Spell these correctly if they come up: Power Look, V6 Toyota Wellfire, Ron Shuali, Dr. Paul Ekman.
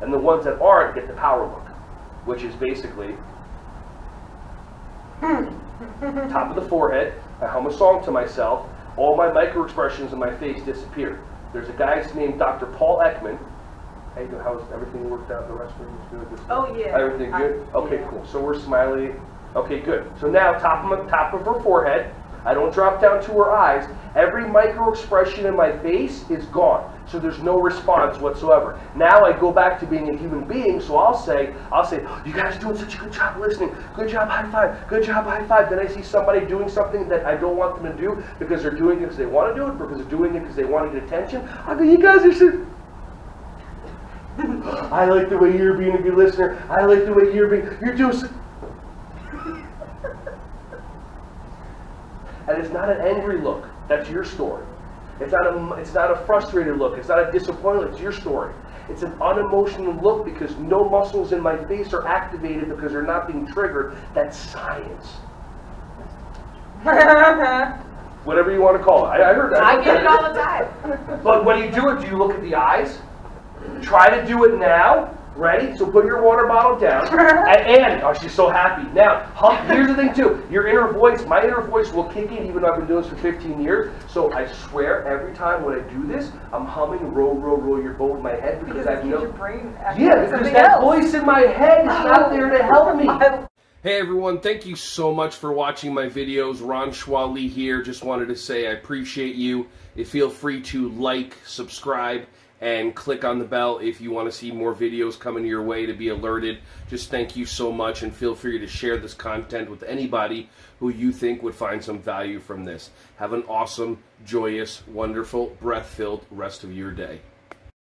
and the ones that aren't get the power look, which is basically top of the forehead. I hum a song to myself. All my micro expressions in my face disappear. There's a guy named Dr. Paul Ekman. Hey, how's everything worked out? The rest of you good? This oh yeah. Everything good? Okay, yeah. Cool. So we're smiley. Okay, good. So now top of her forehead. I don't drop down to her eyes. Every micro expression in my face is gone. So there's no response whatsoever. Now I go back to being a human being. So I'll say, you guys are doing such a good job listening. Good job, high five. Good job, high five. Then I see somebody doing something that I don't want them to do because they're doing it because they want to do it, because they're doing it because they want to get attention. I go, you guys are so... I like the way you're being a good listener. I like the way you're being... You're doing so... And it's not an angry look. That's your story. It's not a frustrated look. It's not a disappointed look. It's your story. It's an unemotional look because no muscles in my face are activated because they're not being triggered. That's science. Whatever you want to call it. I heard that. I get it all the time. But when you do it, do you look at the eyes? Try to do it now. Ready? So put your water bottle down. And oh, she's so happy. Now, here's the thing too. Your inner voice, my inner voice will kick in, even though I've been doing this for 15 years. So I swear every time when I do this, I'm humming, row, row, row your boat in my head because I know. Your brain because that voice in my head is not there to help me. Hey everyone, thank you so much for watching my videos. Ron Shuali here. Just wanted to say I appreciate you. Feel free to like, subscribe, and click on the bell if you want to see more videos coming your way to be alerted. Just thank you so much, and feel free to share this content with anybody who you think would find some value from this. Have an awesome, joyous, wonderful, breath-filled rest of your day.